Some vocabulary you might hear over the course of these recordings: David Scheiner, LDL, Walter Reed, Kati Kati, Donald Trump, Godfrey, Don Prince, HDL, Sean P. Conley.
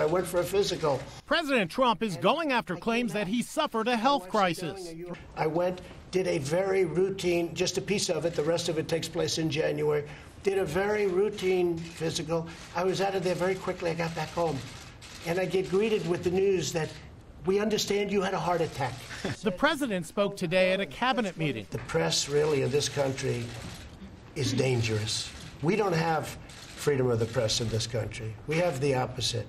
I went for a physical. President Trump is going after claims that he suffered a health crisis. I went, did a very routine, just a piece of it, the rest of it takes place in January, did a very routine physical. I was out of there very quickly. I got back home, and I get greeted with the news that we understand you had a heart attack. The president spoke today at a cabinet meeting. The press, really, in this country is dangerous. We don't have freedom of the press in this country. We have the opposite.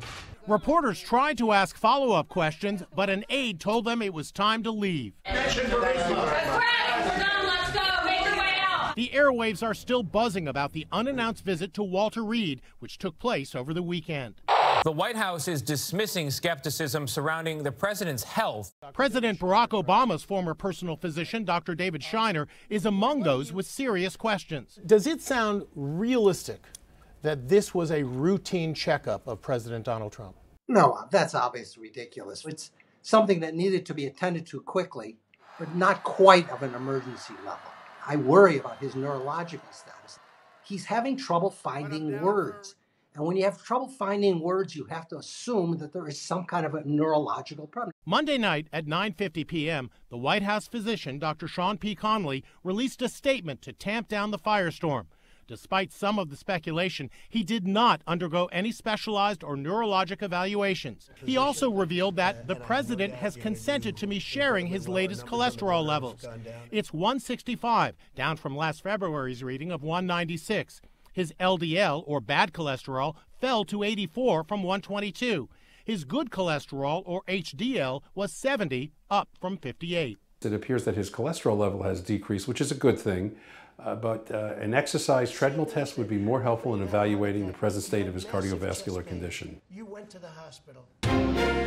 Reporters tried to ask follow-up questions, but an aide told them it was time to leave. That's right. We're done. Let's go. Make your way out. The airwaves are still buzzing about the unannounced visit to Walter Reed, which took place over the weekend. The White House is dismissing skepticism surrounding the president's health. President Barack Obama's former personal physician, Dr. David Scheiner, is among those with serious questions. Does it sound realistic that this was a routine checkup of President Donald Trump? No, that's obviously ridiculous. It's something that needed to be attended to quickly, but not quite of an emergency level. I worry about his neurological status. He's having trouble finding words. And when you have trouble finding words, you have to assume that there is some kind of a neurological problem. Monday night at 9:50 p.m., the White House physician, Dr. Sean P. Conley, released a statement to tamp down the firestorm. Despite some of the speculation, he did not undergo any specialized or neurologic evaluations. He also revealed that the president has consented to me sharing his latest cholesterol levels. It's 165, down from last February's reading of 196. His LDL, or bad cholesterol, fell to 84 from 122. His good cholesterol, or HDL, was 70, up from 58. It appears that his cholesterol level has decreased, which is a good thing, but an exercise treadmill test would be more helpful in evaluating the present state of his cardiovascular condition. You went to the hospital.